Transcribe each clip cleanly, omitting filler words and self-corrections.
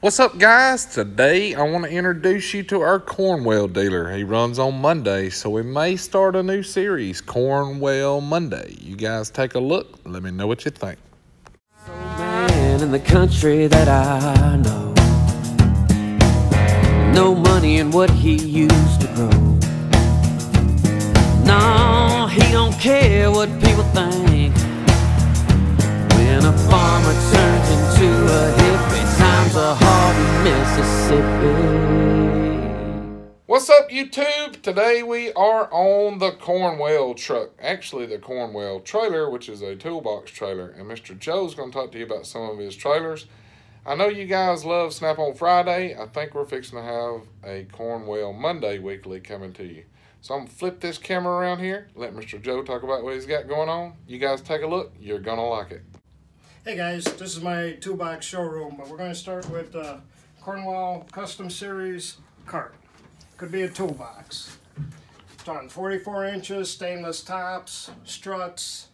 What's up, guys? Today I want to introduce you to our Cornwell dealer. He runs on Monday, so we may start a new series, Cornwell Monday. You guys take a look. Let me know what you think. So man in the country that I know, no money in what he used to grow. No, he don't care what people think. When a farmer turns into a hippie, times are hard in Mississippi. What's up, YouTube? Today we are on the Cornwell truck. Actually, the Cornwell trailer, which is a toolbox trailer. And Mr. Joe's going to talk to you about some of his trailers. I know you guys love Snap on Friday. I think we're fixing to have a Cornwell Monday weekly coming to you. So I'm going to flip this camera around here, let Mr. Joe talk about what he's got going on. You guys take a look. You're going to like it. Hey guys, this is my toolbox showroom, but we're going to start with the Cornwell Custom Series cart. Could be a toolbox. It's on 44 inches, stainless tops, struts.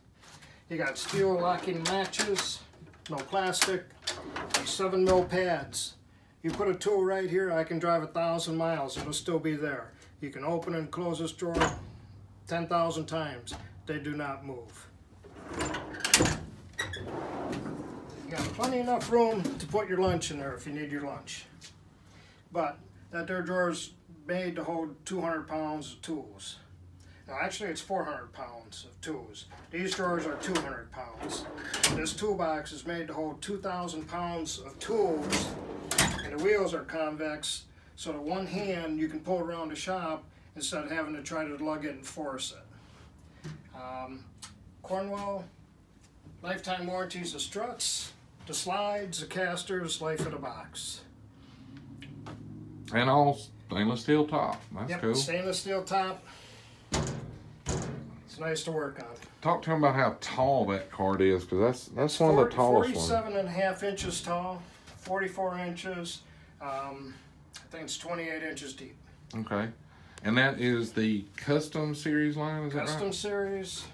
You got steel locking matches, no plastic, 7mm pads. You put a tool right here, I can drive 1,000 miles, it'll still be there. You can open and close this drawer 10,000 times. They do not move. You got plenty enough room to put your lunch in there if you need your lunch. But that there drawer's made to hold 200 pounds of tools. Now actually it's 400 pounds of tools. These drawers are 200 pounds. This toolbox is made to hold 2,000 pounds of tools, and the wheels are convex, so that one hand you can pull around the shop instead of having to try to lug it and force it. Cornwell, lifetime warranties of struts, the slides, the casters, life of the box. And all stainless steel top. That's cool. Stainless steel top. It's nice to work on. Talk to him about how tall that cart is, because that's one of the tallest ones. 47.5 inches tall, 44 inches, I think it's 28 inches deep. Okay. And that is the Custom Series line, is that right? Custom Series.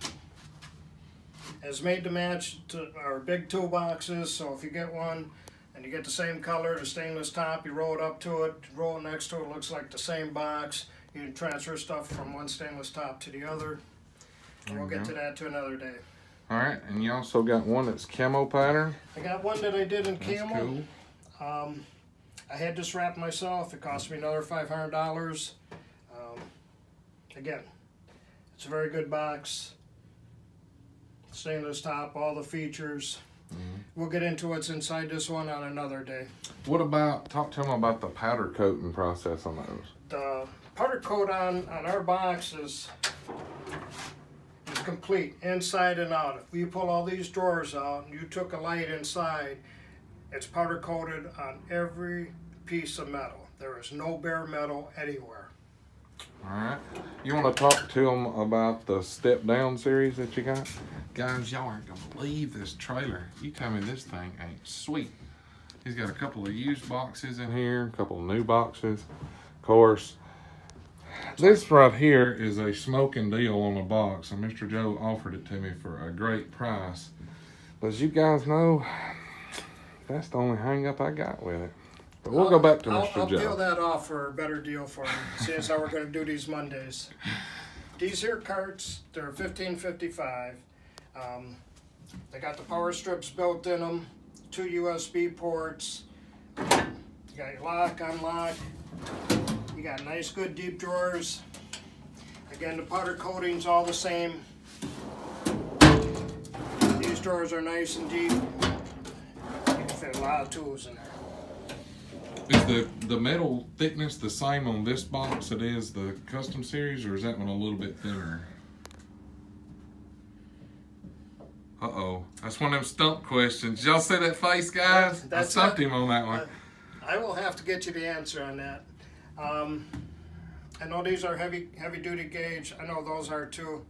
It's made to match to our big toolboxes, so if you get one and you get the same color, the stainless top, you roll it up to it, roll it next to it, looks like the same box. You can transfer stuff from one stainless top to the other. And we'll get to that to another day. All right, and you also got one that's camo pattern. I got one that I did in camo. Cool. I had this wrapped myself. It cost me another $500. Again, it's a very good box. Stainless top, all the features. We'll get into what's inside this one on another day. What about, talk to them about the powder coating process on those. The powder coat on our box is complete, inside and out. If you pull all these drawers out and you took a light inside, it's powder coated on every piece of metal. There is no bare metal anywhere. All right. You want to talk to them about the step down series that you got? Guys, y'all aren't going to believe this trailer. You tell me this thing ain't sweet. He's got a couple of used boxes in here, a couple of new boxes. Of course, this right here is a smoking deal on a box, and Mr. Joe offered it to me for a great price. But as you guys know, that's the only hang up I got with it. But we'll go back to Mr. Joe. I'll deal that off for a better deal for you, seeing as how we're going to do these Mondays. These here carts, they're $15.55. They got the power strips built in them, 2 USB ports. You got your lock, unlock. You got nice, good deep drawers. Again, the powder coating's all the same. These drawers are nice and deep. A lot of tools in there. Is the metal thickness the same on this box it is the Custom Series, or is that one a little bit thinner? Uh-oh. That's one of them stump questions. Y'all see that face, guys? That's I stumped him on that one. I will have to get you the answer on that. I know these are heavy duty gauge. I know those are too.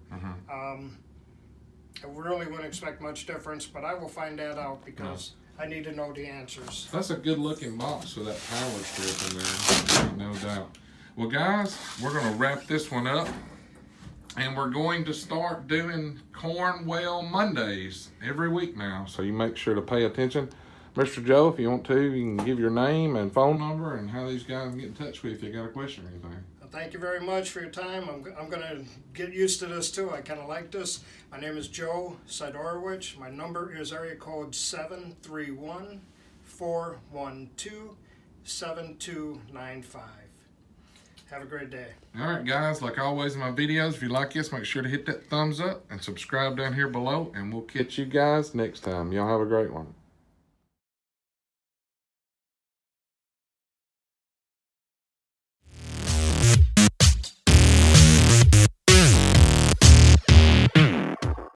I really wouldn't expect much difference, but I will find that out because I need to know the answers. That's a good looking box with that power strip in there, no doubt. Well guys, we're gonna wrap this one up and we're going to start doing Cornwell Mondays every week now. So you make sure to pay attention. Mr. Joe, if you want to, you can give your name and phone number and how these guys get in touch with you if you got a question or anything. Thank you very much for your time. I'm going to get used to this too. I kind of like this. My name is Joe Sydorowicz. My number is area code 731-412-7295. Have a great day. All right, guys, like always in my videos, if you like this, make sure to hit that thumbs up and subscribe down here below, and we'll catch you guys next time. Y'all have a great one.